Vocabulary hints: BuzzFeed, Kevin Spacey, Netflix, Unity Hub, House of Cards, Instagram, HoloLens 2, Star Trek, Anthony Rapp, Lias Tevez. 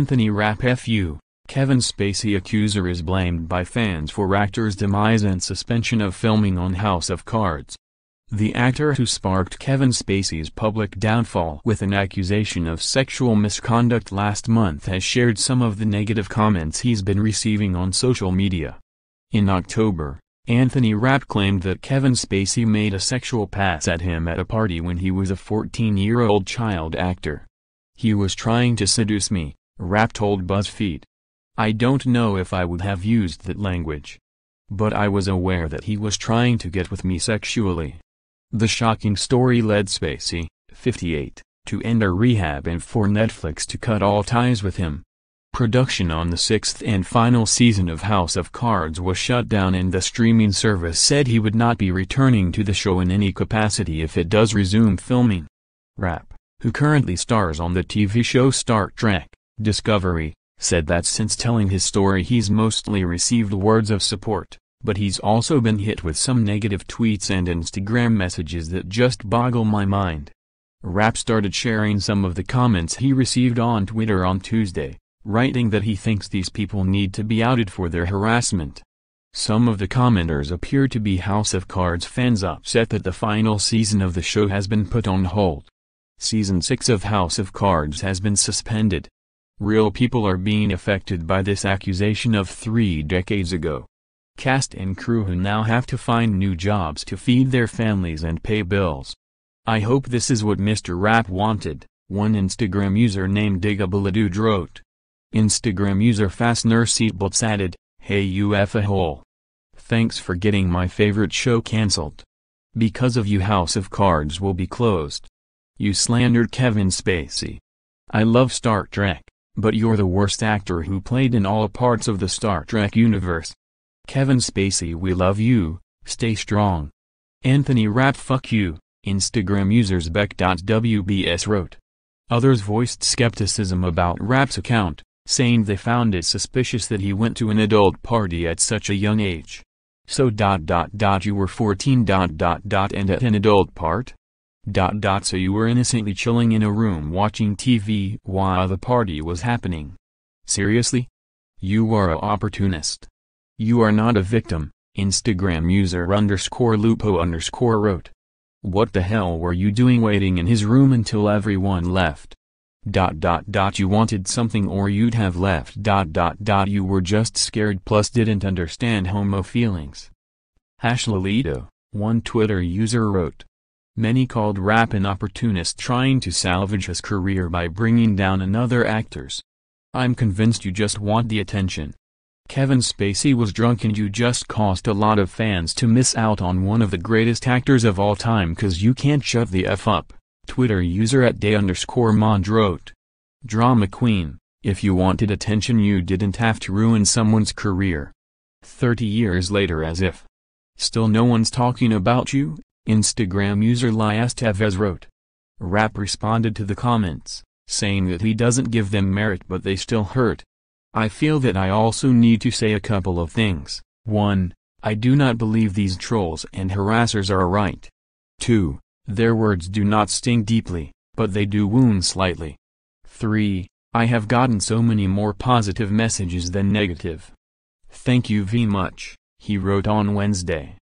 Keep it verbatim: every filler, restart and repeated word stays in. Anthony Rapp F U Kevin Spacey accuser is blamed by fans for actor's demise and suspension of filming on House of Cards. The actor who sparked Kevin Spacey's public downfall with an accusation of sexual misconduct last month has shared some of the negative comments he's been receiving on social media. In October, Anthony Rapp claimed that Kevin Spacey made a sexual pass at him at a party when he was a fourteen-year-old child actor. "He was trying to seduce me," Rapp told BuzzFeed. "I don't know if I would have used that language. But I was aware that he was trying to get with me sexually." The shocking story led Spacey, fifty-eight, to end a rehab and for Netflix to cut all ties with him. Production on the sixth and final season of House of Cards was shut down, and the streaming service said he would not be returning to the show in any capacity if it does resume filming. Rapp, who currently stars on the T V show Star Trek: Discovery, said that since telling his story he's mostly received words of support, but he's also been hit with some negative tweets and Instagram messages that just boggle my mind. Rapp started sharing some of the comments he received on Twitter on Tuesday, writing that he thinks these people need to be outed for their harassment. Some of the commenters appear to be House of Cards fans upset that the final season of the show has been put on hold. Season six of House of Cards has been suspended. Real people are being affected by this accusation of three decades ago. Cast and crew who now have to find new jobs to feed their families and pay bills. "I hope this is what Mister Rapp wanted," one Instagram user named Digabalidud wrote. Instagram user Fastener Seatbelts added, "Hey you f-a-hole. Thanks for getting my favorite show cancelled. Because of you, House of Cards will be closed. You slandered Kevin Spacey. I love Star Trek, but you're the worst actor who played in all parts of the Star Trek universe. Kevin Spacey, we love you, stay strong. Anthony Rapp fuck you," Instagram users Beck.wbs wrote. Others voiced skepticism about Rapp's account, saying they found it suspicious that he went to an adult party at such a young age. "So dot dot dot you were fourteen dot dot dot and at an adult part? Dot dot so you were innocently chilling in a room watching T V while the party was happening. Seriously? You are a opportunist. You are not a victim," Instagram user underscore lupo underscore wrote. "What the hell were you doing waiting in his room until everyone left? Dot dot dot you wanted something or you'd have left dot dot dot you were just scared plus didn't understand homo feelings." Hash Lolito, one Twitter user wrote. Many called Rapp an opportunist trying to salvage his career by bringing down another actor's. "I'm convinced you just want the attention. Kevin Spacey was drunk and you just caused a lot of fans to miss out on one of the greatest actors of all time 'cause you can't shut the F up," Twitter user at day underscore mond wrote. Drama queen, if you wanted attention you didn't have to ruin someone's career. thirty years later, as if still no one's talking about you, Instagram user Lias Tevez wrote. Rapp responded to the comments, saying that he doesn't give them merit but they still hurt. "I feel that I also need to say a couple of things. One, I do not believe these trolls and harassers are right. Two, their words do not sting deeply, but they do wound slightly. Three, I have gotten so many more positive messages than negative. Thank you very much," he wrote on Wednesday.